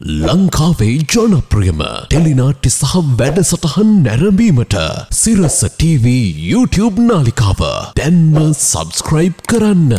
ලංකාවේ ජනප්‍රියම ටෙලිනාට්‍ය සහ වැඩසටහන් නැරඹීමට සිරස TV YouTube නාලිකාව දැන්ම subscribe කරන්න.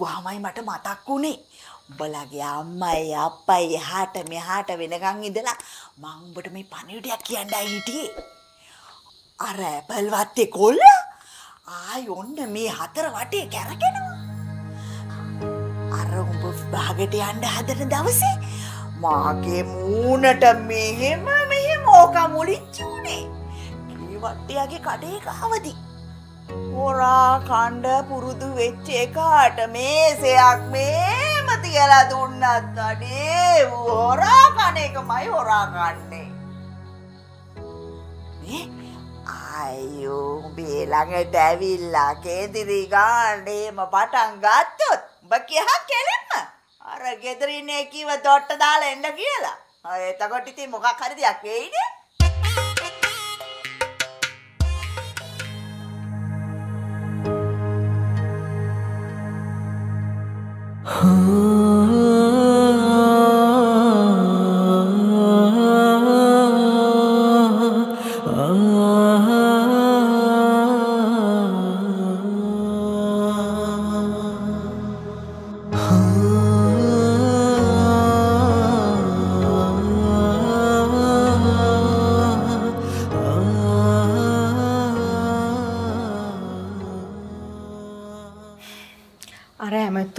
Wahai mata mataku nih, belagi amai apa ya hati menegak ini dala, mang bermain panen dia kian daya ini. Arah pelbagai kola, ayon demi hatar wati kerana kena. Arah umur bahagia dia anda hadirnya dawasi, mage muna mehema kamu licune, ini wati agi kadek awadi. Orang kanda purudu veceka atme seak me mati ala dunna tadi orang kane kamai orang kane. Ayo bilang ada villa kediri kande ma batang gatut bakiha kelim. Orang kediri neki wa dot dal enda kila. Ayo takut itu muka kari dia keide.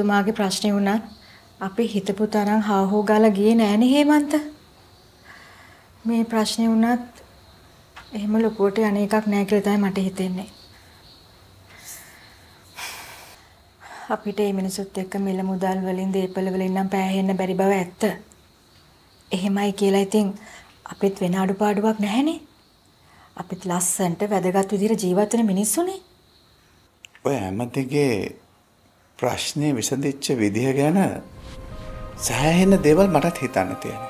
තුමාගේ ප්‍රශ්නේ වුණත් අපි හිතපු තරම් හාහෝ ගාලා ගියේ නෑනේ හේමන්ත මේ ප්‍රශ්නේ වුණත් එහෙම ලොකුවට යන්නේ එකක් නෑ කියලා තමයි මට හිතෙන්නේ අපිට මේ මිනිසුත් එක්ක මිල මුදල් වලින් දීපල වලින් නම් පෑහෙන්න බැරි බව ඇත්ත එහෙමයි කියලා ඉතින් අපිට වෙන අඩුපාඩුවක් නැහැනේ අපිට ලස්සන්ට වැදගත් විදිහට ජීවත් වෙන මිනිස්සුනේ ඔය හැමදේගේ ප්‍රශ්නේ විසඳිච්ච විදිහ ගැන සෑහෙන දේවල් මටත් හිතන්න තියෙනවා.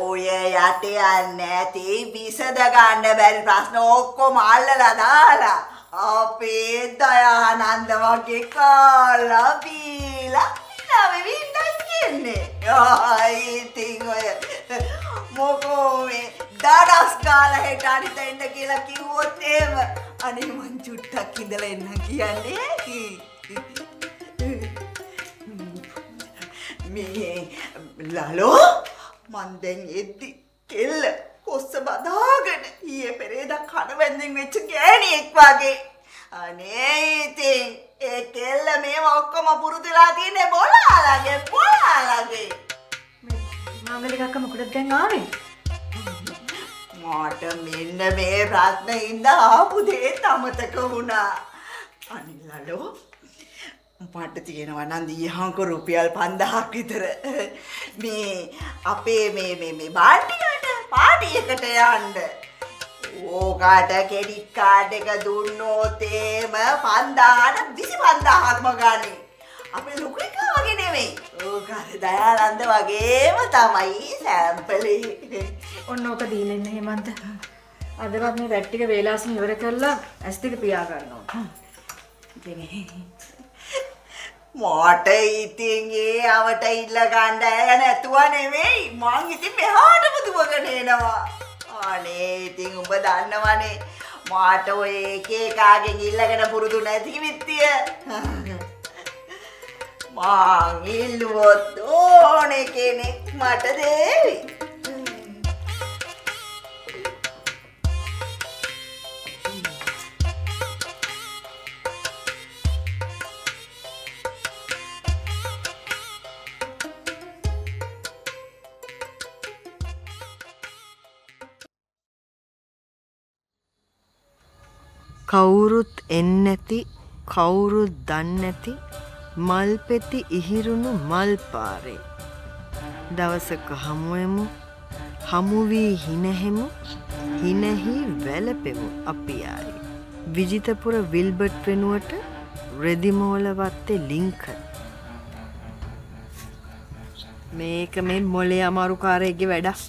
Oye, yate anne, ti bisada ganda bari prasno ko malla la dala. Ape daya ananda wage kala bila bila bevinda kenne. Ay tingo ye. Moko me dadas kala he tari tenda kila ki hotem. Ani man chutta kindala enna kiyanne. Me lalo Mandeng itu kill, kosba dahagan. Ia pereda kanan banding macam ni ekpagi. Ane itu, kill memang aku mapuru dilati ne bola lagi, bola lagi. Mama lekak aku makudat dengar. Mata minda berat na inda aku deh tamat aku na. Ane lalu. Empat tiga nama nanti yang aku rupiah pandah kita me ape me party ada katanya anda, oh kata kredit card dekat duno tem pandah ada bisi pandah hak magani, ape lukai kau begini me, oh kata dah anda bagai matamai sample, orang kau di leh nih mantap, ada bapak me bertiga belasan orang kerja, estik pia karno, deh. Mata itu ye, awat itu lagan dah, kan? Tuan ini, mang itu mehad buat bukan ni nama. Ane itu umpadan nama ni, mata ye kekage ni lagan puru tu nanti bintiya. Mang ilu tu, ane kene mata deh. කවුරුත් එන්නේ නැති කවුරුත් දන්නේ නැති මල් පෙති ඉහිරුණු මල් පාරේ දවසක හමුවෙමු හමු වී හිනෙහෙමු හිනෙහි වැළපෙමු අපි ආයි විජිතපුර විල්බර්ට් වෙනුවට රෙදිමෝල වත්තේ ලින්කන් මේක මේ මොලේ අමාරු කාර්යයේ වැඩක්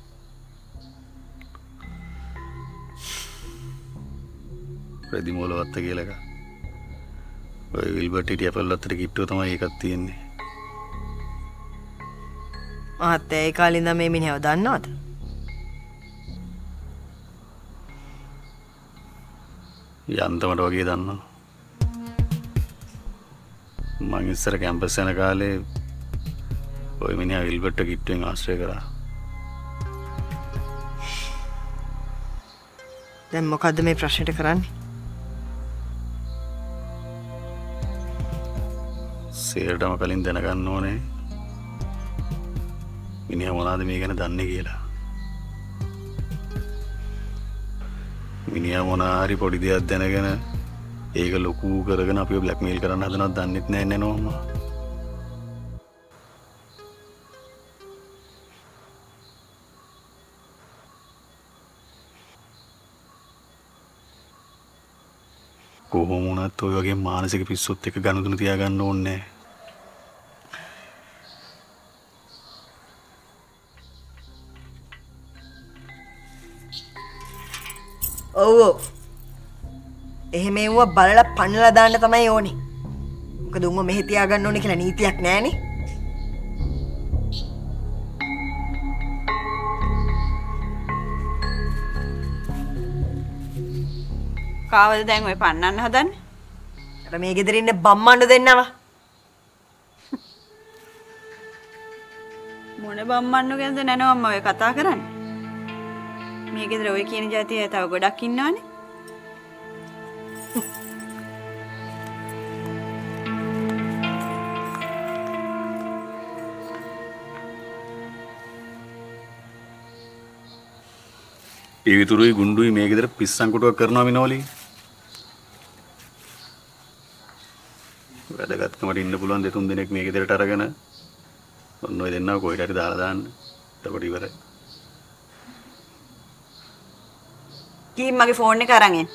රෙදිමෝල වත්ත කියලා එක. ඔය විල්බර්ට් හිටියා පල්ලත්තට කිට්ටුව තමයි ඒකක් තියෙන්නේ. ආතේ ඒ කාලේ ඉඳන් මේ මිනිහව දන්නවද? යන්තමට වගේ දන්නවා. මම ඉස්සර කැම්පස් යන කාලේ ඔය මිනිහා විල්බර්ට් කිට්ටුවෙන් ආශ්‍රය කරා. දැන් මොකද්ද මේ ප්‍රශ්නෙට කරන්නේ? සේරටම කලින් දැනගන්න ඕනේ මිනිහා මොනවද මේ ගැන දන්නේ කියලා. මිනිහා මොනාරි පොඩි දෙයක් දැනගෙන ඒක ලොකු කරගෙන අපිව බ්ලැක්මේල් කරන්න හදනවද දන්නෙත් නෑ නේනෝම. කොහොම වුණත් ඔය වගේ මානසික පිස්සුත් එක්ක ගනුදෙනු තියාගන්න ඕනේ නෑ. ඔව් එහෙම එවුවා බලලා පන්නලා දාන්න තමයි ඕනේ. මොකද උඹ මෙහෙ තියාගන්න ඕනේ කියලා නීතියක් නැහනේ. කාවද දැන් ඔය පන්නන්න හදන්නේ? අර මේ ගෙදර ඉන්න බම්මණ්ඩ දෙන්නවා. මොන බම්මණ්ඩ ගැනද නැනෝ අම්මා ඔය කතා කරන්නේ? මේ ගෙදර ඔය කියන જાතිය තව ගොඩක් ඉන්නවනේ. ඒ විතරයි ගුණ්ඩුයි මේ ගෙදර පිස්සන් කොටුවක් කරනවා මිනෝලි. වැඩගත්කමට ඉන්න පුළුවන් දෙතුන් දිනක් මේ ගෙදරට අරගෙන ඔන්න ඔය දෙන්නව කොහෙට හරි දාලා දාන්න. එතකොට ඉවරයි. කී මගේ ෆෝන් එක අරන් එන්න.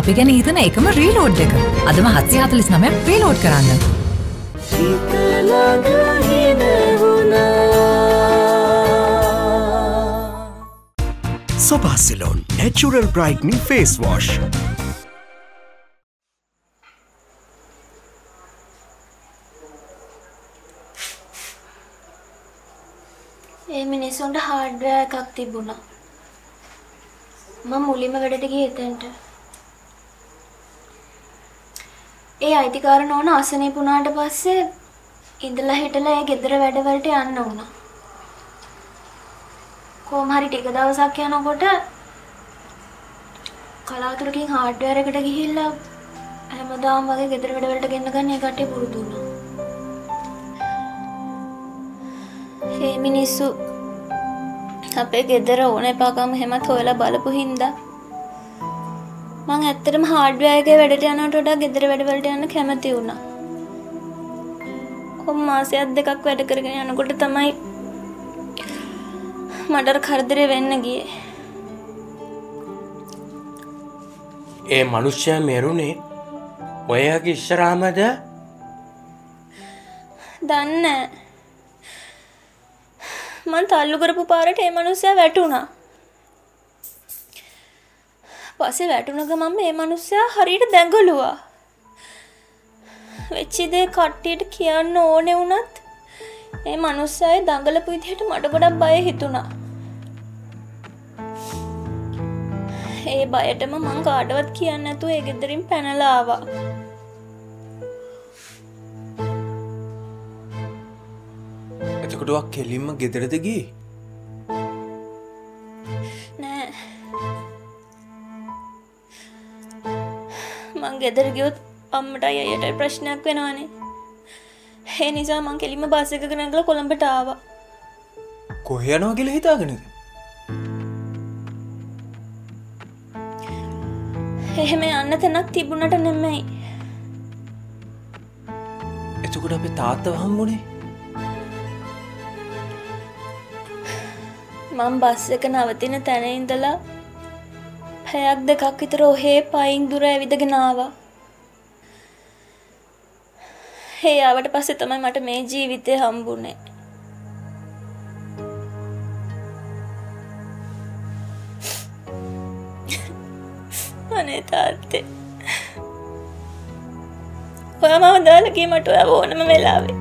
අපි ගැන හිතන එකම රීලෝඩ් එක. අදම 749ක් රීලෝඩ් කරන්න. Sopa Salon Natural Brightening Face Wash. මිනිස්සුන්ට hardware එකක් තිබුණා. මම මුලින්ම වැඩට ගියේ එතනට. ඒ අයිතිකාර නෝන අසනීප වුණාට පස්සේ ඉඳලා හිටලා ඒ ගෙදර වැඩවලට යන්න වුණා. කොහොම හරි ටික දවසක් යනකොට කලාතුරකින් hardware එකට ගිහිල්ලා හැමදාම වගේ ගෙදර වැඩවලට ගෙන්න ගන්න ඒ කට්ටිය පුරුදු වුණා. ඒ මිනිස්සු අපේ ගෙදර ඕන එපාකම හැමත හොයලා බලපු හින්දා මම ඇත්තටම හાર્ඩ්වෙයාර් එකේ වැඩට යනකොට වඩා ගෙදර වැඩවලට යන්න කැමති වුණා. කොහොම මාසයක් දෙකක් වැඩ කරගෙන යනකොට තමයි මඩර කරදරේ වෙන්න ගියේ. ඒ මිනිස්සයා මෙරුනේ ඔයාගේ ඉස්සරහමද? දන්නේ නැහැ. මන් තල්ලු කරපු පාරට ඒ මිනිස්සයා වැටුණා. පස්සේ වැටුණ ගමන් මේ මිනිස්සයා හරියට දැඟලුවා. වෙච්ච දේ කට්ටියට කියන්න ඕනේ වුණත් ඒ මිනිස්සයා දඟලපු විදිහට මට ගොඩක් බය හිතුණා. ඒ බයටම මං කාටවත් කියන්න නැතුව ඒ ගෙදරින් පැනලා ආවා. එතකොට ඔක් කෙලින්ම ගෙදරට ගියේ නෑ. මං ගෙදර ගියොත් අම්මට අයියට ප්‍රශ්නයක් වෙනවනේ. ඒ නිසා මං කෙලින්ම බස් එකක නැගලා කොළඹට ආවා. කොහේ යනවා කියලා හිතාගෙනද? එහෙම යන්න තැනක් තිබුණට නෙමෙයි. එතකොට අපේ තාත්තව හම්බුනේ. මම බස් එක නවතින තැන ඉඳලා පැයක් දෙකක් විතර ඔහේ පයින් දුර ඇවිදගෙන ආවා. ඒ ආවට පස්සේ තමයි මට මේ ජීවිතේ හම්බුනේ. අනේ තාත්තේ. ඔයා මම දාලා ගියේ මට ඔයා ඕනම වෙලාවෙ.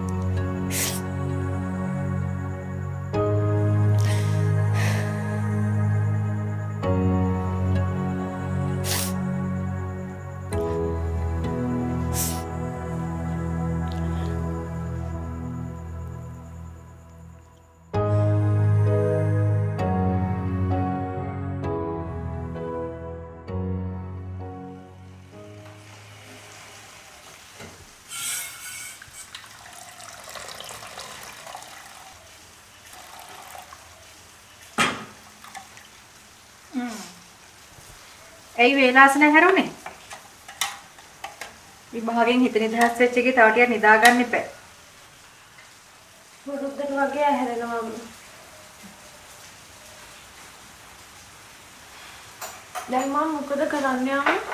ඇයි වේලාස නැහැරුනේ? විභාගයෙන් හිත නිදහස් වෙච්ච එකේ තව ටිකක් නිදාගන්න එපා. බොරුද්දට වගේ ඇහැරෙනවා. දැන් මම මොකද කරන්නේ ආම?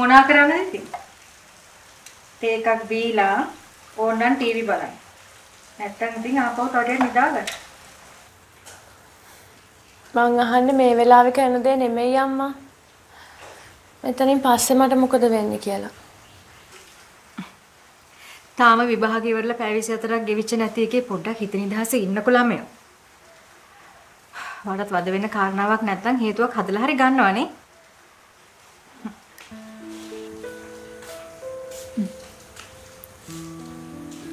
මොනා කරන්නේ ඉතින්? තේ එකක් බීලා ඕනනම් ටීවී බලන්න. නැත්තම් ඉතින් ආපහු තව ටිකක් නිදාගන්න. මං අහන්නේ මේ වෙලාවේ කරන දේ නෙමෙයි අම්මා. මෙතනින් පස්සේ මට මොකද වෙන්නේ කියලා. තාම විභාගය ඉවරලා පැය 24ක් ගෙවිච්ච නැති එකේ පොඩ්ඩක් හිත නිදහසේ ඉන්නකො ළමයෝ. වඩාත් වද වෙන්න කාරණාවක් නැත්නම් හේතුවක් හදලා හරි ගන්නවනේ.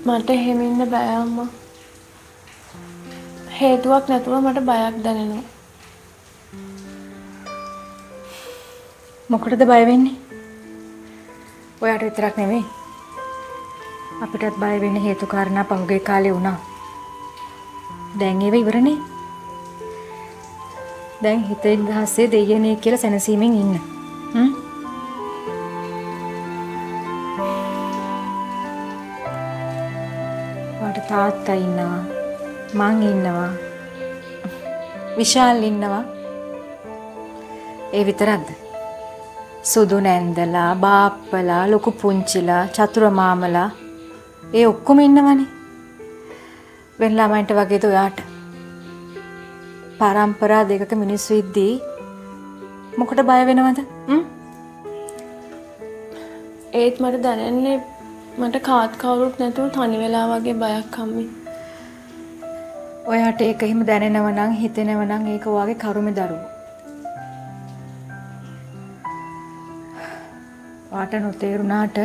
මට එහෙම ඉන්න බෑ අම්මා. හේතුවක් නැතුව මට බයක් දැනෙනවා. මොකටද බය වෙන්නේ? ඔයාට විතරක් නෙමෙයි. අපිටත් බය වෙන්න හේතු කාරණා පහුගිය කාලේ වුණා. දැන් ඒව ඉවරනේ. දැන් හිතේ ඉඳහසේ දෙයනේ කියලා සැනසීමෙන් ඉන්න. වාට තාත්තා ඉන්නවා. මං ඉන්නවා. විශාල් ඉන්නවා. ඒ විතරක්ද? සුදු නැන්දලා බාප්පලා ලොකු පුංචිලා චතුර මාමලා ඒ ඔක්කොම ඉන්නවනේ. වෙන ළමයින්ට වගේද ඔයාට? පරම්පරා දෙකක මිනිස්සු ඉද්දී මොකට බය වෙනවද? ඒත් මට දැනෙන්නේ මට කාත් කවුරුත් නැතුව තනි වෙලා වගේ බයක් අම්මේ. ඔයාට ඒක එහෙම දැනෙනව නම් හිතෙනව නම් ඒක ඔයාගේ කර්මේ දරුවෝ. වාට නොතේරුණාට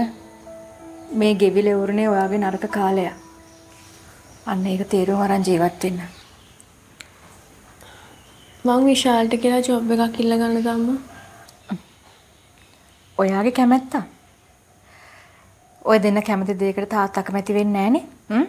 මේ ගෙවිල වුණේ ඔයාගේ නරක කාලය. අන්න ඒක තේරුම් අරන් ජීවත් වෙන්න. මං විශාල්ට කියලා ජොබ් එකක් ඉල්ලගන්න ගම්ම. ඔයාගේ කැමැත්ත. ඔය දෙන්න කැමති දෙයකට තාත්තා කැමති වෙන්නේ නැහනේ.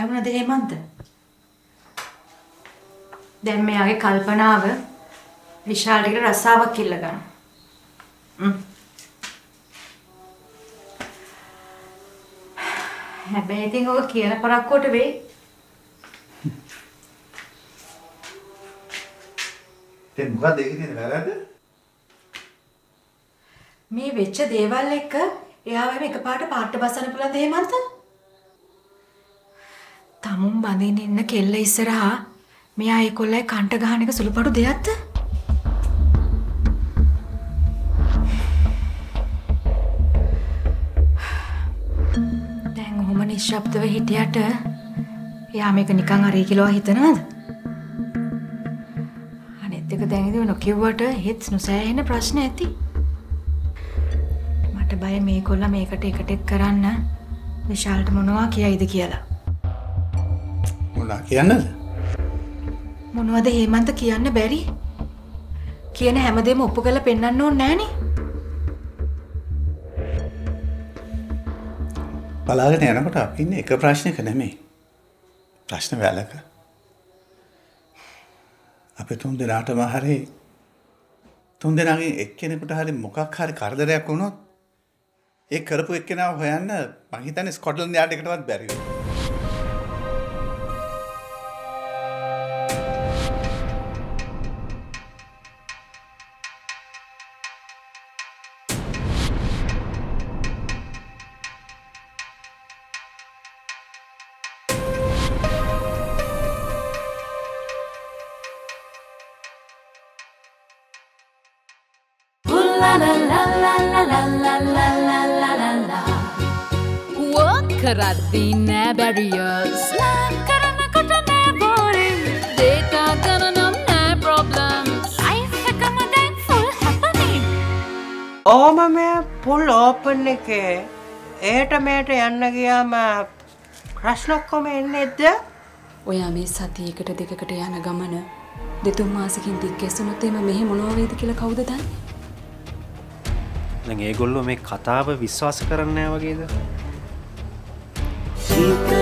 ඇවුණද හේමන්ත? දැන් මෙයාගේ කල්පනාව විශාලට රසාවක් කිල්ල ගන්න. හැබැයි ඉතින් ඔක කියන පරක්කුවට වෙයි. දැන් මොකද ඒකේ තියෙන වැරද්ද? මේ වෙච්ච දේවල් එක එයාම එකපාරට පාට බස්සන්න පුළුවන්ද හේමන්ත? තමුන් බඳින්න ඉන්න කෙල්ල ඉස්සරහා මෙයා ඒකොල්ලයි කන්ට ගහන එක සුළුපටු දෙයක්ද? දැන් ඔහොම නිශ්ශබ්දව හිටියට එයා මේක නිකන් හරි කියලා හිතනවද? අනෙත් එක දැන් ඉතින් නොකියුවට හෙත් නොසෑහෙන ප්‍රශ්න ඇති. මට බය මේකොල්ල මේකට එකටෙක් කරන්න විශාලට මොනවා කියයිද කියලා. කියන්නද? මොනවද හේමන්ත කියන්න බැරි? කියන හැමදේම ඔප්පු කරලා පෙන්නන්න ඕනේ නෑනේ. බලාගෙන යනකොට අපි ඉන්නේ එක ප්‍රශ්නයක නෙමෙයි. ප්‍රශ්න වැලක. අපි තුන්දෙනාටම හරි තුන්දෙනාගෙන් එක්කෙනෙකුට හරි මොකක් හරි කරදරයක් වුණොත් ඒ කරපු එක්කෙනාව හොයන්න මං හිතන්නේ ස්කොට්ලන්ඩ් යාඩ් එකටවත් බැරි වෙයි. Karati na barriers, karana kota na boring, data karanam na problems. Life ekam dan full happening. Oma me full open eke, eta meta yanna giyama prashna okkoma enne edda. Oya me sathi ekata dekakata yana gamana detun maasekin dikkesunoth ema mehe monawa weida kiyala kawuda danne? Dan egollo me kathawa vishwas karanne naha wageda. She